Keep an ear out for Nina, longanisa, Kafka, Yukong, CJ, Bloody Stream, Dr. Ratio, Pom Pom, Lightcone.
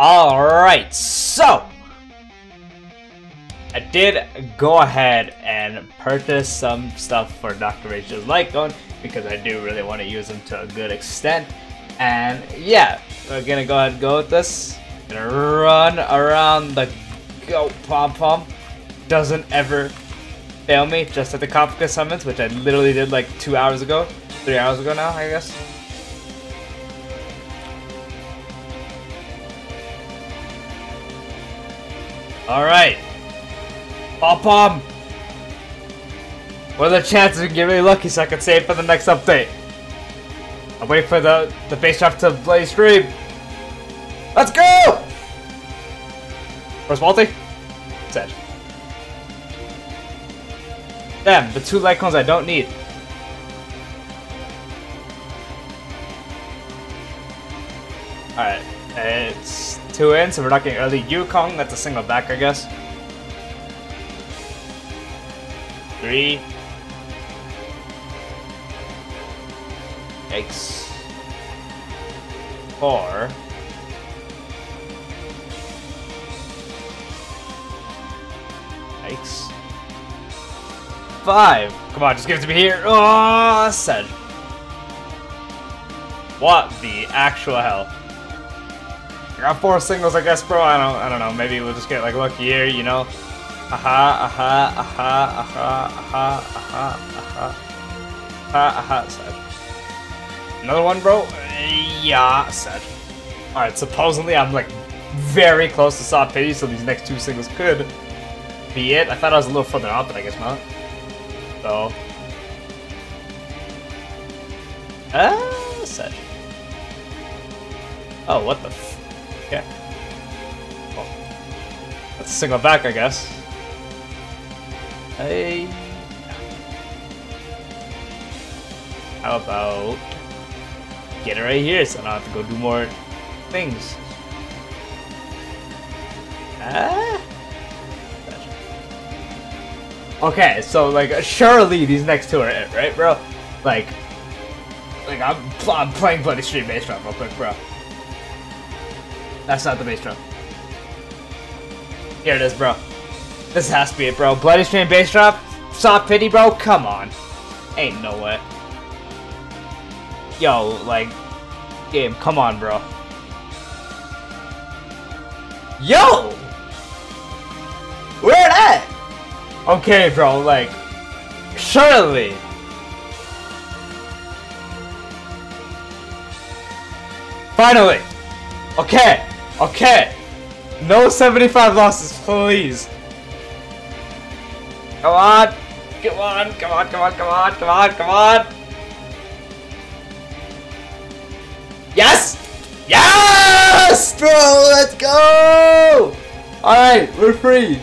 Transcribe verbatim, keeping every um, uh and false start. Alright, so I did go ahead and purchase some stuff for Doctor Ratio's Lightcone because I do really want to use them to a good extent. And yeah, we're gonna go ahead and go with this. Gonna run around the go Pom Pom. Doesn't ever fail me, just at the Kafka summons, which I literally did like two hours ago. Three hours ago now, I guess. Alright. Pom Pom! What are the chances we can get really lucky so I can save for the next update? I'm waiting for the, the face off to Bloody Stream. Let's go! Where's Walty? Sad. Damn, the two Lightcones I don't need. Alright, it's two in, so we're not getting early Yukong. That's a single back, I guess. Three. Yikes. Four. Yikes. Five. Come on, just give it to me here. Oh, said. What the actual hell? I got four singles, I guess, bro. I don't, I don't know. Maybe we'll just get like lucky here, you know. Aha, aha, aha, aha, aha, aha, aha, aha, aha. Sad. Another one, bro. Yeah, sad. All right. Supposedly, I'm like very close to soft pity, so these next two singles could be it. I thought I was a little further out, but I guess not. So, ah, sad. Oh, what the. F Okay. Well, let's single back, I guess. Hey. How about get it right here so I don't have to go do more things? Ah. Gotcha. Okay, so like surely these next two are it, right, bro? Like, like I'm I'm playing Bloody Stream bass drum real quick, bro. That's not the bass drum. Here it is, bro. This has to be it, bro. Bloody Stream bass drum? Soft pity, bro? Come on. Ain't no way. Yo, like, game, come on, bro. Yo! Where at? Okay, bro, like, surely. Finally. Okay. Okay, no seventy-five losses, please. Come on, come on, come on, come on, come on, come on, come on. Yes, yes, bro, let's go. All right, we're free.